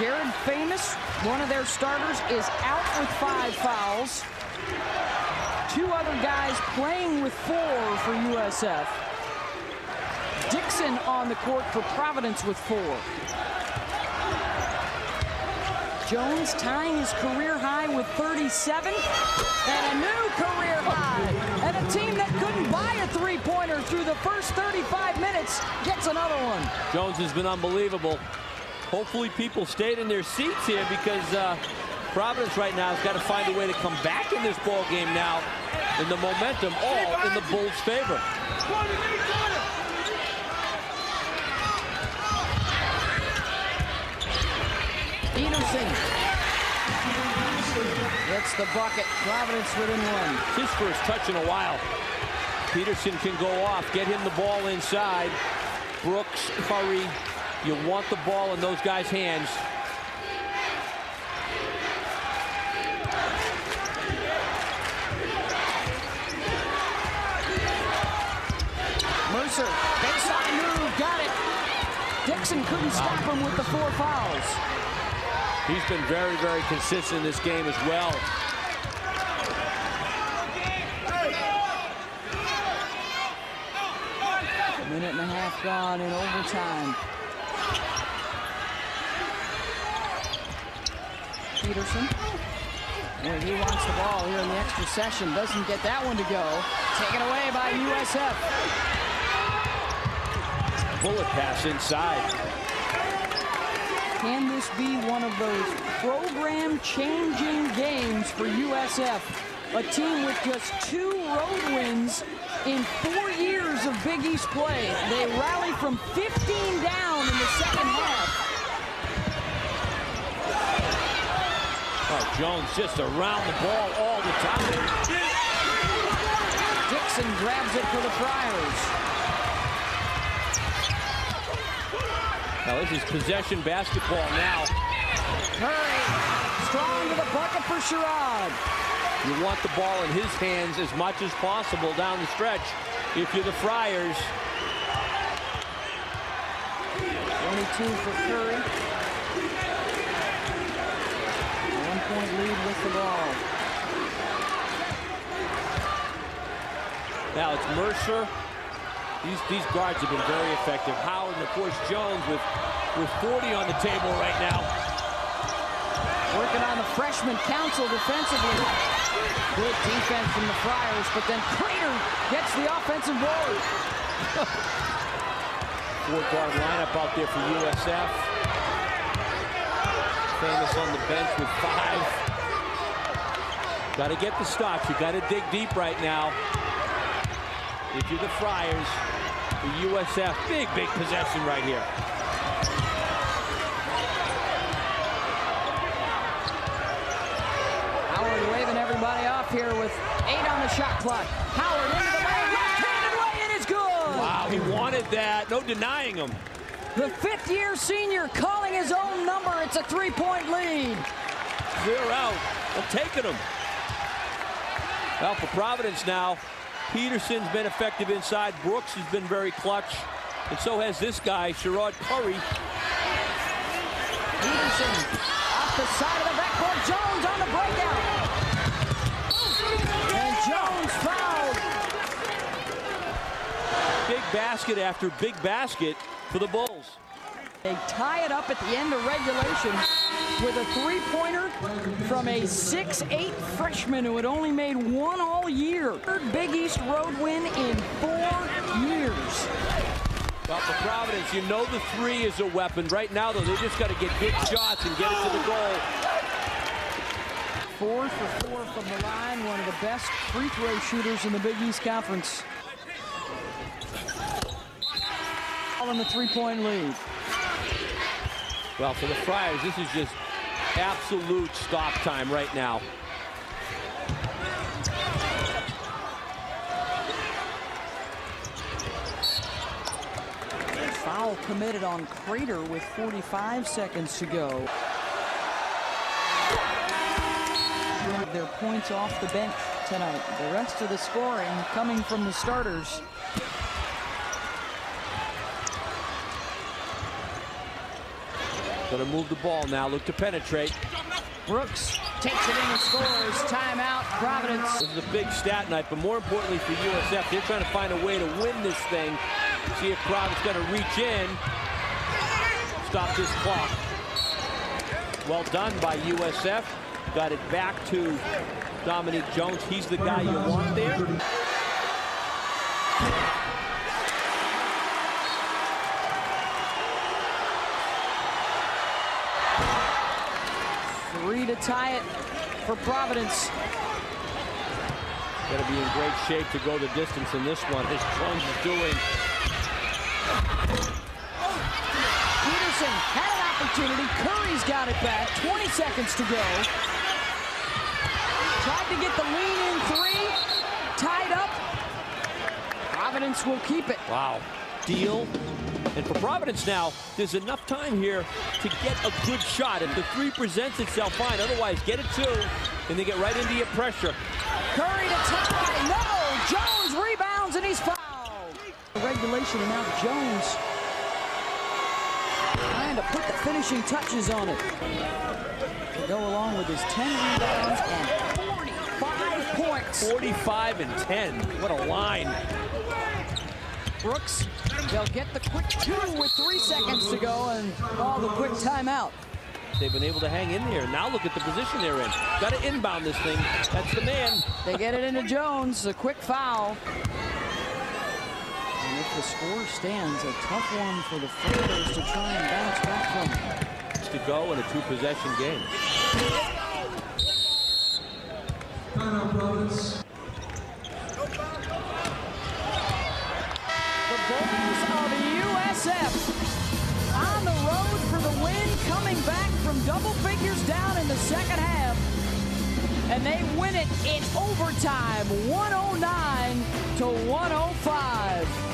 Jared Famous, one of their starters, is out with 5 fouls. 2 other guys playing with 4 for USF. Dixon on the court for Providence with 4. Jones tying his career high with 37, and a new career high. And a team that couldn't buy a three-pointer through the first 35 minutes gets another one. Jones has been unbelievable. Hopefully people stayed in their seats here, because Providence right now has got to find a way to come back in this ball game now, and the momentum all in the Bulls' favor. Peterson gets the bucket. Providence within one. His first touch in a while. Peterson can go off, get him the ball inside. Brooks, Curry, you want the ball in those guys' hands. Mercer, baseline move, got it. Dixon couldn't stop him with the 4 fouls. He's been very, very consistent in this game as well. A minute and a half gone in overtime. Peterson, and he wants the ball here in the extra session. Doesn't get that one to go. Taken away by USF. Bullet pass inside. Can this be one of those program-changing games for USF? A team with just 2 road wins in 4 years of Big East play. They rally from 15 down in the second half. Oh, Jones just around the ball all the time. Dixon grabs it for the Friars. Now this is possession basketball now. Curry, strong to the bucket for Sharaud. You want the ball in his hands as much as possible down the stretch if you're the Friars. 22 for Curry. 1-point lead with the ball. Now it's Mercer. These guards have been very effective. Howard and, of course, Jones with 40 on the table right now. Working on the freshman council defensively. Good defense from the Friars, but then Prater gets the offensive board. 4-guard lineup out there for USF. Famous on the bench with 5. Got to get the stops. You got to dig deep right now. If you're the Friars, the USF, big possession right here. Howard waving everybody off here with 8 on the shot clock. Howard into the lane, left-handed way, and it's good. Wow, he wanted that. No denying him. The 5th-year senior calling his own number. It's a 3-point lead. Clear out. I'm taking him. Well, for Providence now, Peterson's been effective inside. Brooks has been very clutch. And so has this guy, Sharaud Curry. Peterson off the side of the backboard. Jones on the breakout. And Jones fouled. Big basket after big basket for the Bulls. They tie it up at the end of regulation with a 3-pointer from a 6'8" freshman who had only made 1 all year. 3rd Big East road win in 4 years. Well, for Providence, you know the 3 is a weapon. Right now, though, they just got to get big shots and get it to the goal. 4 for 4 from the line. One of the best free throw shooters in the Big East Conference. All in the 3-point lead. Well, for the Friars, this is just absolute stop time right now. Foul committed on Prater with 45 seconds to go. Their points off the bench tonight. The rest of the scoring coming from the starters. Gonna move the ball now, look to penetrate. Brooks takes it in and scores. Timeout, Providence. This is a big stat night, but more importantly for USF, they're trying to find a way to win this thing. See if Providence gonna reach in. Stop this clock. Well done by USF. Got it back to Dominique Jones. He's the guy you want there. Three to tie it for Providence. Gotta be in great shape to go the distance in this one, as Jones is doing. Peterson had an opportunity. Curry's got it back. 20 seconds to go. Tried to get the lead-in three. Tied up. Providence will keep it. Wow. Deal. And for Providence now, there's enough time here to get a good shot. If the three presents itself, fine. Otherwise, get it two, and they get right into your pressure. Curry to tie. No! Jones rebounds, and he's fouled. Regulation, and now Jones trying to put the finishing touches on it. To go along with his 10 rebounds and 45 points. 45 and 10. What a line. Brooks, they'll get the quick two with 3 seconds to go and call the quick timeout. They've been able to hang in there. Now look at the position they're in. Got to inbound this thing. That's the man. They get it into Jones, a quick foul. And if the score stands, a tough one for the Friars to try and bounce back from. To go in a two-possession game. Turnovers. Bulls of USF on the road for the win, coming back from double figures down in the second half. And they win it in overtime, 109 to 105.